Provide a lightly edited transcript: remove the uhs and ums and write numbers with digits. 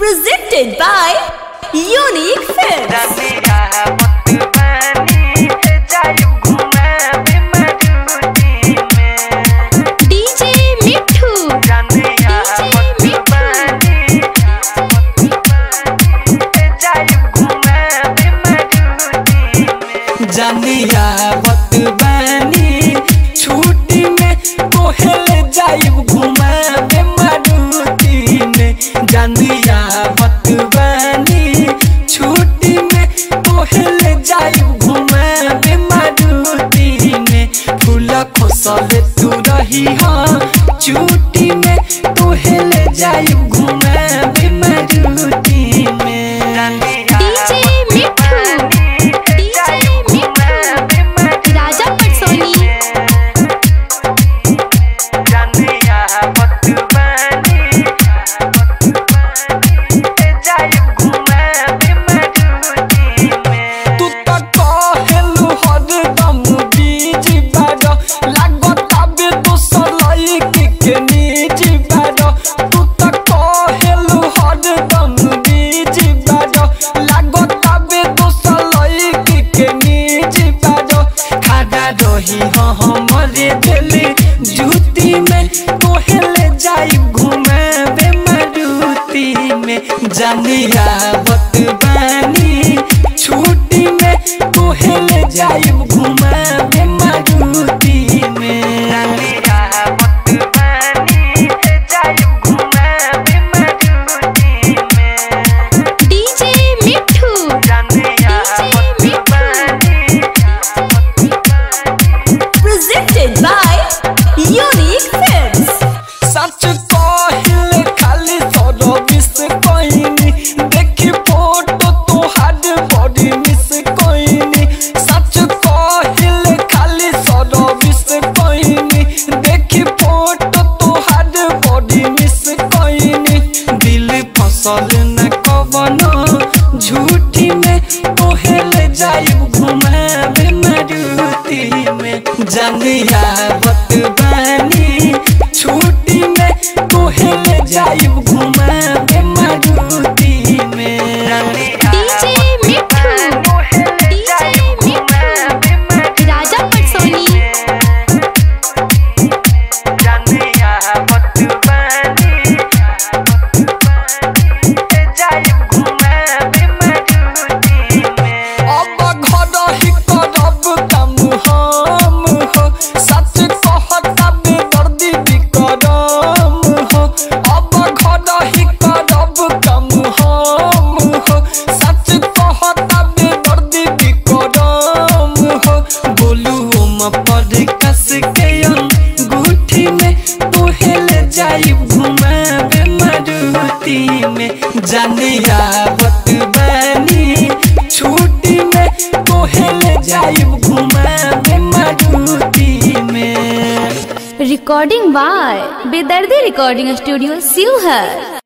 Presented by Unique Films. DJ Mithu, जानिया बतवानी छुट्टी में कोहल जायब घुमा बे मारुति में। जानिया बतवानी छुट्टी में कोहल जायब घुमा बे मारुति में। फूल खोसल तू रही हाँ छुट्टी में कोहल जायब घुमा बे मारुति में। जूती में कोहल जायब घुमा बे मारुति में। जानिया बतवानी छुट्टी में कोहल जायब घुमा बे मारुति में। जानिया बतवानी जायब घुमा बे मारुति में। DJ Mithu, presented by Unique Films. सच कहल खाली तोरो मिस कोइनी, देखी फोटो तुहार बॉडी मिस कोइनी। सच कहल खाली तोरो मिस कोइनी, देखी फोटो तुहार बॉडी मिस कोइनी। दिल फसल न कवनो झूठी में कोहल जायब घुमा बे मारुति में। जानिया बतवानी छुट्टी में कोहल जायब घुमा बे मारुति में। डीजे मिठू, राजा पटसोनी। जानिया बतवानी जायब घुमा बे मारुति में। अब घर ही करब काम हम हो, सच कहता बेदर्दी भी करम हो। अब घर ही करब काम हम हो, सच कहता बेदर्दी भी करम हो। गोलूम पर कस के अंगूठी में कोहल जायब घुमा बे मारुति में। जानिया बतवानी छुट्टी में कोहल जायब घुमा बे मारुति में। Recording by Bedardi recording studio Sheohar.